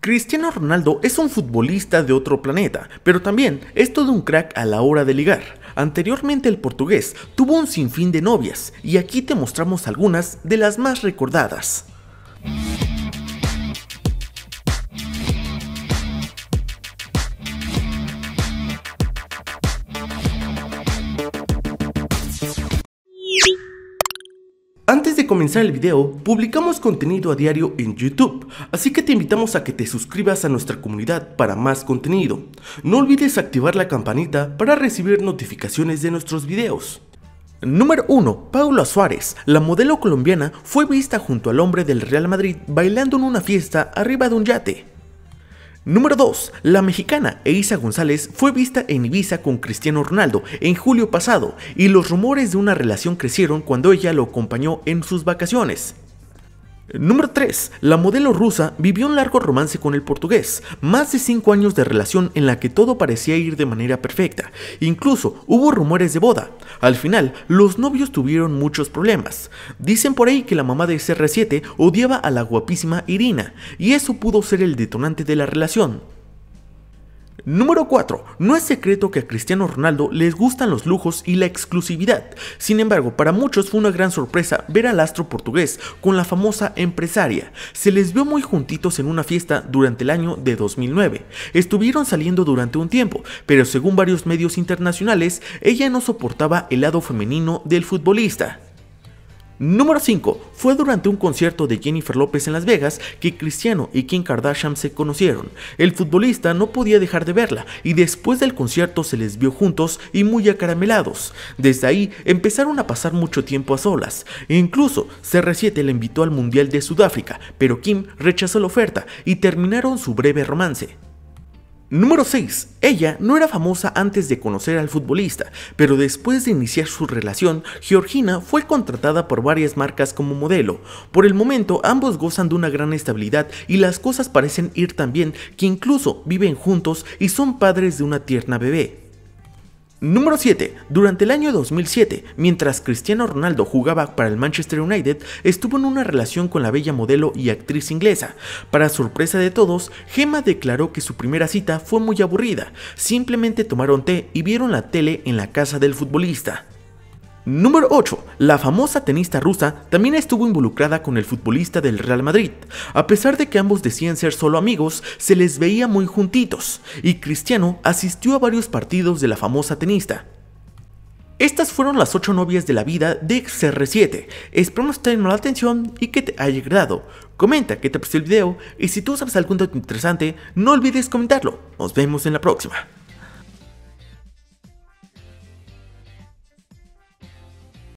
Cristiano Ronaldo es un futbolista de otro planeta, pero también es todo un crack a la hora de ligar. Anteriormente el portugués tuvo un sinfín de novias y aquí te mostramos algunas de las más recordadas. Antes de comenzar el video, publicamos contenido a diario en YouTube, así que te invitamos a que te suscribas a nuestra comunidad para más contenido. No olvides activar la campanita para recibir notificaciones de nuestros videos. Número 1. Paula Suárez, la modelo colombiana, fue vista junto al hombre del Real Madrid bailando en una fiesta arriba de un yate. Número 2. La mexicana Eiza González fue vista en Ibiza con Cristiano Ronaldo en julio pasado y los rumores de una relación crecieron cuando ella lo acompañó en sus vacaciones. Número 3. La modelo rusa vivió un largo romance con el portugués, más de 5 años de relación en la que todo parecía ir de manera perfecta, incluso hubo rumores de boda. Al final, los novios tuvieron muchos problemas. Dicen por ahí que la mamá de CR7 odiaba a la guapísima Irina, y eso pudo ser el detonante de la relación. Número 4. No es secreto que a Cristiano Ronaldo les gustan los lujos y la exclusividad. Sin embargo, para muchos fue una gran sorpresa ver al astro portugués con la famosa empresaria. Se les vio muy juntitos en una fiesta durante el año de 2009. Estuvieron saliendo durante un tiempo, pero según varios medios internacionales, ella no soportaba el lado femenino del futbolista. Número 5. Fue durante un concierto de Jennifer López en Las Vegas que Cristiano y Kim Kardashian se conocieron. El futbolista no podía dejar de verla y después del concierto se les vio juntos y muy acaramelados. Desde ahí empezaron a pasar mucho tiempo a solas. Incluso CR7 le invitó al Mundial de Sudáfrica, pero Kim rechazó la oferta y terminaron su breve romance. Número 6. Ella no era famosa antes de conocer al futbolista, pero después de iniciar su relación, Georgina fue contratada por varias marcas como modelo. Por el momento, ambos gozan de una gran estabilidad y las cosas parecen ir tan bien que incluso viven juntos y son padres de una tierna bebé. Número 7. Durante el año 2007, mientras Cristiano Ronaldo jugaba para el Manchester United, estuvo en una relación con la bella modelo y actriz inglesa. Para sorpresa de todos, Gemma declaró que su primera cita fue muy aburrida, simplemente tomaron té y vieron la tele en la casa del futbolista. Número 8. La famosa tenista rusa también estuvo involucrada con el futbolista del Real Madrid. A pesar de que ambos decían ser solo amigos, se les veía muy juntitos, y Cristiano asistió a varios partidos de la famosa tenista. Estas fueron las 8 novias de la vida de CR7. Esperamos que te tengan la atención y que te haya agradado. Comenta qué te pareció el video y si tú sabes algún dato interesante, no olvides comentarlo. Nos vemos en la próxima.